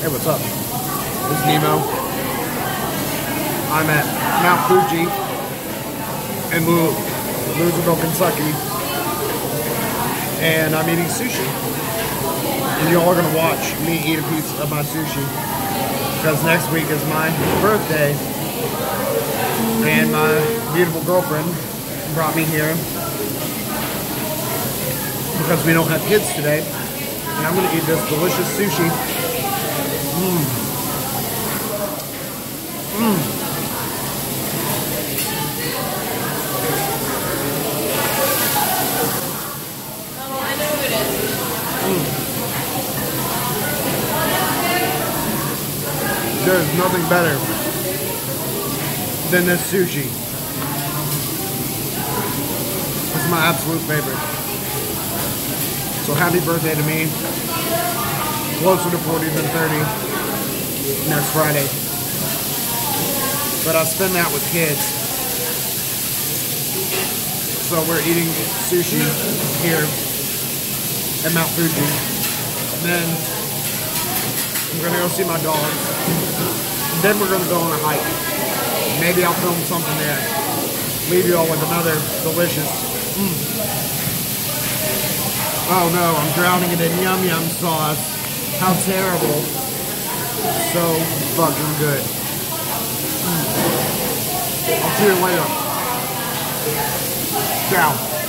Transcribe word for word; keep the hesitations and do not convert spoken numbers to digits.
Hey, what's up? This is Nemo. I'm at Mount Fuji in Louisville, Kentucky, and I'm eating sushi. And y'all are gonna watch me eat a piece of my sushi because next week is my birthday, and my beautiful girlfriend brought me here because we don't have kids today, and I'm gonna eat this delicious sushi. Mmm. Mmm. Oh, I know who it is. Mm. There's nothing better than this sushi. It's my absolute favorite. So happy birthday to me, closer to forty than thirty, next Friday. But I spend that with kids. So we're eating sushi here at Mount Fuji. And then I'm gonna go see my dog. And then we're gonna go on a hike. Maybe I'll film something there. Leave you all with another delicious, mm. Oh no, I'm drowning it in yum yum sauce. How terrible. So fucking good. Mm. I'll see you later. Ciao.